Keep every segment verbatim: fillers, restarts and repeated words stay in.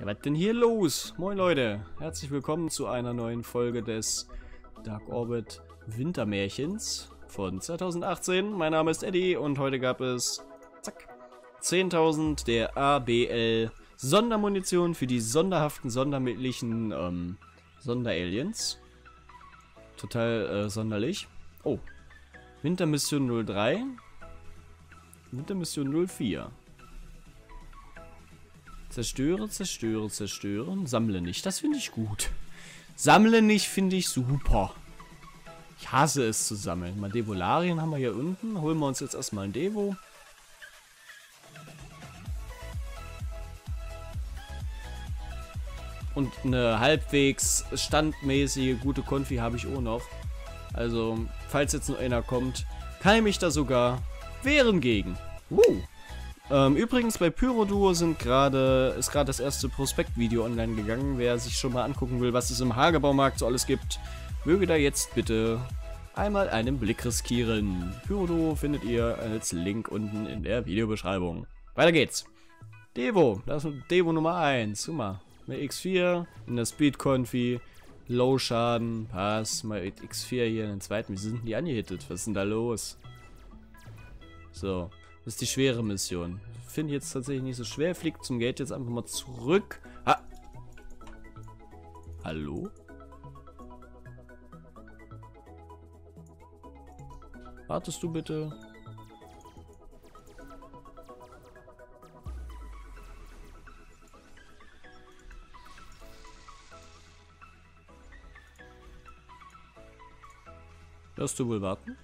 Ja, was denn hier los? Moin Leute, herzlich willkommen zu einer neuen Folge des Dark Orbit Wintermärchens von zweitausendachtzehn. Mein Name ist Eddy und heute gab es zack zehntausend der A B L Sondermunition für die sonderhaften, sondermittlichen ähm, Sonderaliens. Total äh, sonderlich. Oh, Wintermission null drei, Wintermission null vier. Zerstöre, zerstöre, zerstören. Sammle nicht, das finde ich gut. Sammle nicht finde ich super. Ich hasse es zu sammeln. Mal Devolarien haben wir hier unten. Holen wir uns jetzt erstmal ein Devo. Und eine halbwegs standmäßige, gute Konfi habe ich auch noch. Also, falls jetzt noch einer kommt, kann ich mich da sogar wehren gegen. Uh. Ähm, übrigens, bei PyroDuo sind gerade, ist gerade das erste Prospekt-Video online gegangen. Wer sich schon mal angucken will, was es im Hagebaumarkt so alles gibt, möge da jetzt bitte einmal einen Blick riskieren. PyroDuo findet ihr als Link unten in der Videobeschreibung. Weiter geht's. Devo, das ist Devo Nummer eins. Guck mal. Eine X vier, eine Speed-Confi, Low-Schaden, Pass, mal X vier hier in den zweiten. Wie sind die angehittet? Was ist denn da los? So, das ist die schwere Mission. Finde ich jetzt tatsächlich nicht so schwer. Fliegt zum Gate jetzt einfach mal zurück. Ha! Hallo? Wartest du bitte? Wirst du wohl warten?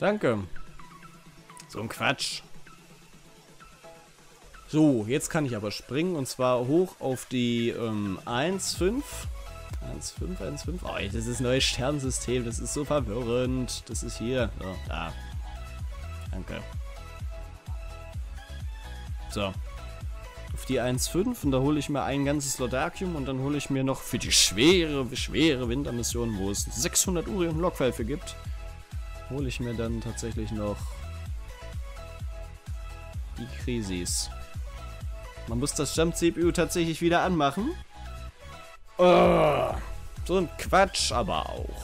Danke. So ein Quatsch. So, jetzt kann ich aber springen und zwar hoch auf die ähm, eins Komma fünf. eins Komma fünf, eins Komma fünf. Oh, das ist ein neues Sternensystem. Das ist so verwirrend. Das ist hier. So, da. Danke. So, auf die eins Komma fünf und da hole ich mir ein ganzes Lodacium und dann hole ich mir noch für die schwere, schwere Wintermission, wo es sechshundert Uri und Lockpfeife gibt, hole ich mir dann tatsächlich noch die Krisis. Man muss das Jump-C P U tatsächlich wieder anmachen. Oh, so ein Quatsch aber auch.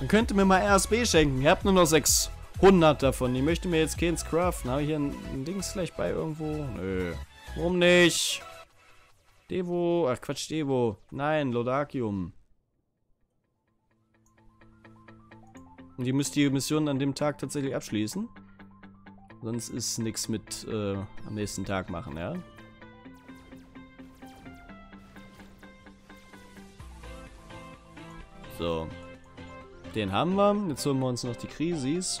Man könnte mir mal R S B schenken, ihr habt nur noch sechs. hundert davon, die möchte mir jetzt keins craften. Habe ich hier ein, ein Dings gleich bei irgendwo? Nö. Warum nicht? Devo. Ach Quatsch, Devo. Nein, Lodacium. Und ihr müsst die Mission an dem Tag tatsächlich abschließen. Sonst ist nichts mit äh, am nächsten Tag machen, ja? So. Den haben wir. Jetzt holen wir uns noch die Krisis.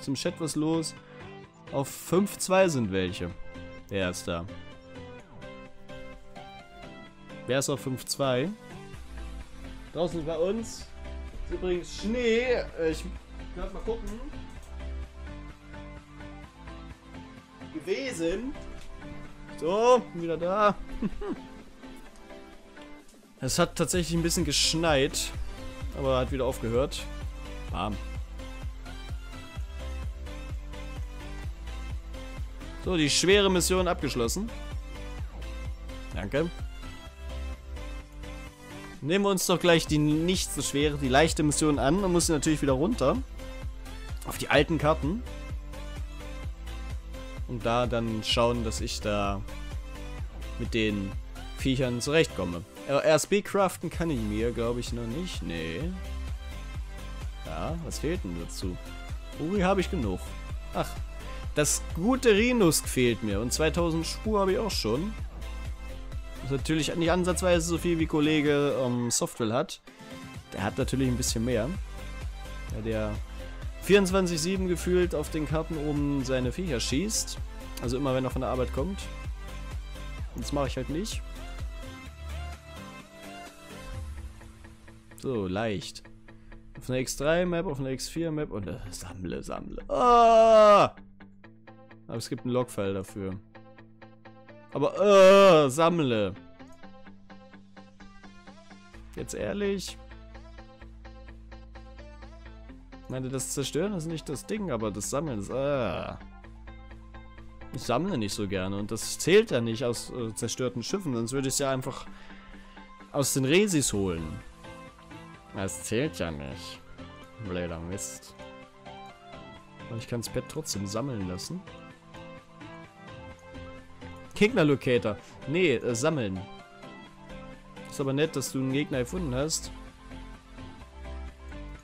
Zum Chat was los. Auf fünf zwei sind welche. Wer ist da? Wer ist auf fünf zwei? Draußen bei uns ist übrigens Schnee. Ich kann mal gucken. Gewesen. So, wieder da. Es hat tatsächlich ein bisschen geschneit. Aber hat wieder aufgehört. Bam. So, die schwere Mission abgeschlossen. Danke. Nehmen wir uns doch gleich die nicht so schwere, die leichte Mission an und müssen natürlich wieder runter. Auf die alten Karten. Und da dann schauen, dass ich da mit den Viechern zurechtkomme. R S B craften kann ich mir, glaube ich, noch nicht. Nee. Ja, was fehlt denn dazu? Uri habe ich genug. Ach, das gute Rhinus fehlt mir. Und zweitausend Spur habe ich auch schon. Das ist natürlich nicht ansatzweise so viel wie Kollege ähm, Software hat. Der hat natürlich ein bisschen mehr. Da der vierundzwanzig sieben gefühlt auf den Karten oben seine Viecher schießt. Also immer, wenn er von der Arbeit kommt. Das mache ich halt nicht. So, leicht. Auf einer X drei Map, auf einer X vier Map und äh, sammle, sammle. Ah! Aber es gibt einen Logfile dafür. Aber äh, sammle. jetzt ehrlich. Nein, das Zerstören ist nicht das Ding, aber das Sammeln ist... Ah. Ich sammle nicht so gerne und das zählt ja nicht aus äh, zerstörten Schiffen, sonst würde ich es ja einfach aus den Resis holen. Das zählt ja nicht. Blöder Mist. Aber ich kann das Bett trotzdem sammeln lassen. Gegner-Locator. Nee, äh, sammeln. Ist aber nett, dass du einen Gegner gefunden hast.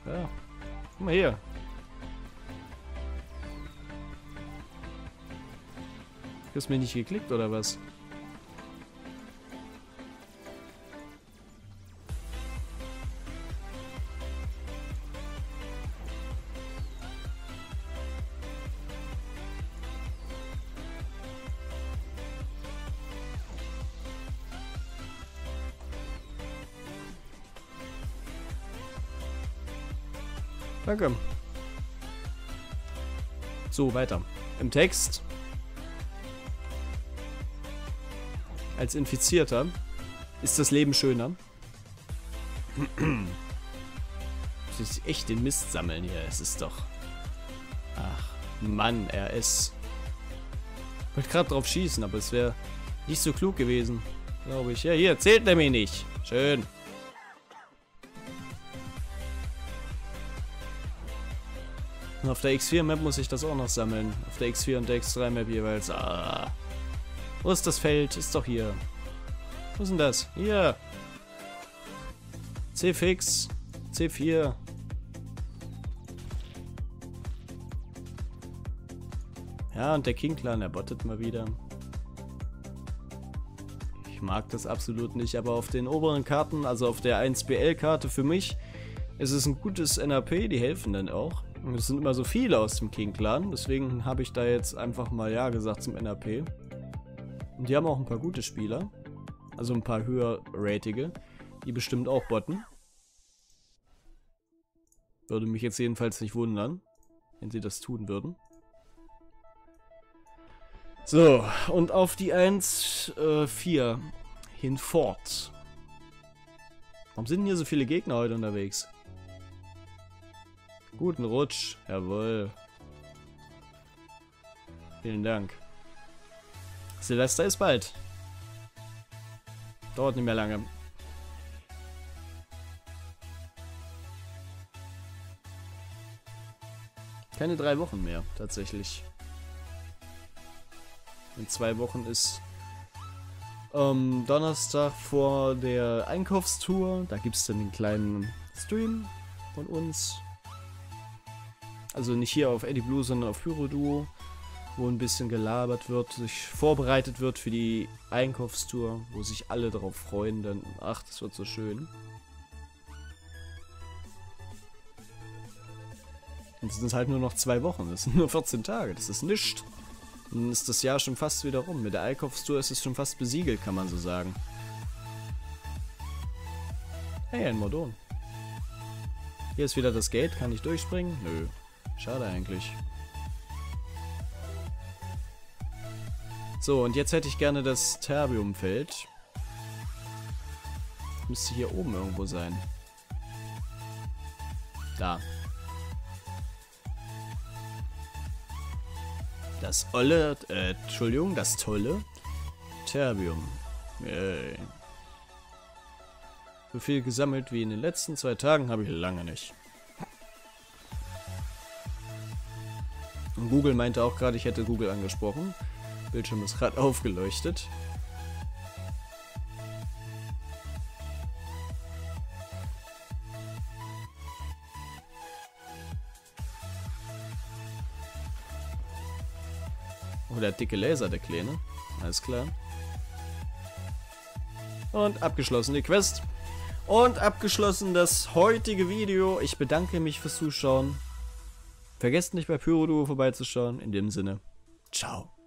Ja. Guck mal hier. Du hast mir nicht geklickt, oder was? Danke. So, weiter. Im Text. Als Infizierter ist das Leben schöner. Muss ich echt den Mist sammeln hier. Es ist doch... Ach, Mann, R S. Ich wollte gerade drauf schießen, aber es wäre nicht so klug gewesen. Glaube ich. Ja, hier, zählt nämlich nicht. Schön. Auf der X vier Map muss ich das auch noch sammeln. Auf der X vier und der X drei Map jeweils. Ah. Wo ist das Feld? Ist doch hier. Wo ist denn das? Hier. C-Fix. C vier. Ja, und der King-Clan, er bottet mal wieder. Ich mag das absolut nicht, aber auf den oberen Karten, also auf der eins B L Karte für mich, ist es ein gutes N A P, die helfen dann auch. Es sind immer so viele aus dem King-Clan, deswegen habe ich da jetzt einfach mal ja gesagt zum N A P. Und die haben auch ein paar gute Spieler, also ein paar höher ratige, die bestimmt auch botten. Würde mich jetzt jedenfalls nicht wundern, wenn sie das tun würden. So, und auf die eins vier äh, hinfort. Warum sind hier so viele Gegner heute unterwegs? Guten Rutsch, jawohl. Vielen Dank. Silvester ist bald. Dauert nicht mehr lange. Keine drei Wochen mehr, tatsächlich. In zwei Wochen ist ähm, Donnerstag vor der Einkaufstour. Da gibt es dann den kleinen Stream von uns. Also nicht hier auf Eddy Blue, sondern auf PyroDuo, wo ein bisschen gelabert wird, sich vorbereitet wird für die Einkaufstour, wo sich alle darauf freuen. Dann, ach, das wird so schön. Und es sind halt nur noch zwei Wochen, das sind nur vierzehn Tage, das ist nichts. Dann ist das Jahr schon fast wieder rum. Mit der Einkaufstour ist es schon fast besiegelt, kann man so sagen. Hey, ein Modon. Hier ist wieder das Gate, kann ich durchspringen? Nö. Schade eigentlich. So, und jetzt hätte ich gerne das Terbium-Feld. Müsste hier oben irgendwo sein. Da. Das olle, äh, Entschuldigung, das tolle Terbium. Yay. So viel gesammelt wie in den letzten zwei Tagen habe ich lange nicht. Google meinte auch gerade, ich hätte Google angesprochen. Bildschirm ist gerade aufgeleuchtet. Oh, der dicke Laser, der Kleine. Alles klar. Und abgeschlossen die Quest. Und abgeschlossen das heutige Video. Ich bedanke mich fürs Zuschauen. Vergesst nicht bei PyroDuo vorbeizuschauen. In dem Sinne, ciao.